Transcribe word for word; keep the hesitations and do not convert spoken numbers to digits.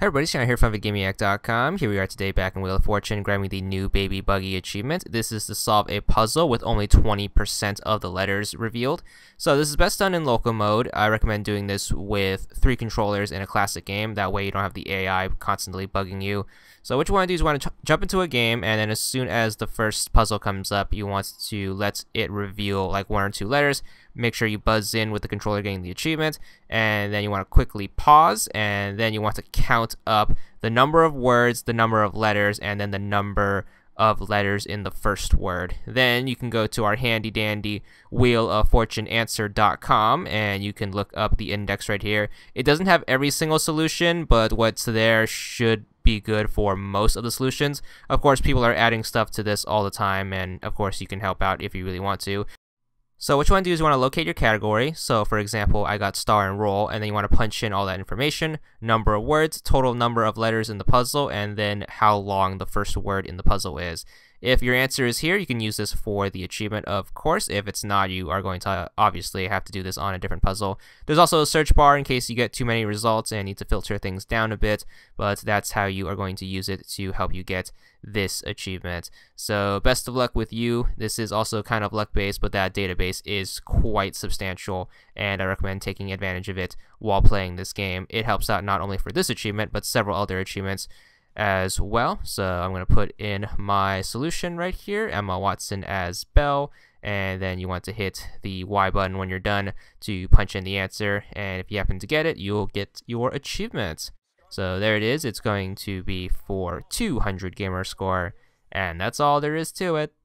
Hey everybody, Sean here from the gaming act dot com. Here we are today back in Wheel of Fortune, grabbing the new Baby Buggy achievement. This is to solve a puzzle with only twenty percent of the letters revealed. So this is best done in local mode. I recommend doing this with three controllers in a classic game. That way you don't have the A I constantly bugging you. So what you want to do is you want to jump into a game, and then as soon as the first puzzle comes up, you want to let it reveal like one or two letters. Make sure you buzz in with the controller getting the achievement, and then you want to quickly pause, and then you want to count up the number of words, the number of letters, and then the number of letters in the first word. Then you can go to our handy dandy wheel of fortune answer dot com, and you can look up the index right here. It doesn't have every single solution, but what's there should be good for most of the solutions. Of course, people are adding stuff to this all the time, and of course you can help out if you really want to. So what you want to do is you want to locate your category. So for example, I got star and roll, and then you want to punch in all that information: number of words, total number of letters in the puzzle, and then how long the first word in the puzzle is. If your answer is here, you can use this for the achievement, of course. If it's not, you are going to obviously have to do this on a different puzzle. There's also a search bar in case you get too many results and need to filter things down a bit, but that's how you are going to use it to help you get this achievement. So best of luck with you. This is also kind of luck-based, but that database is quite substantial, and I recommend taking advantage of it while playing this game. It helps out not only for this achievement, but several other achievements as well. So I'm going to put in my solution right here, Emma Watson as Belle, and then you want to hit the Y button when you're done to punch in the answer, and if you happen to get it, you'll get your achievement. So there it is. It's going to be for two hundred gamer score, and that's all there is to it.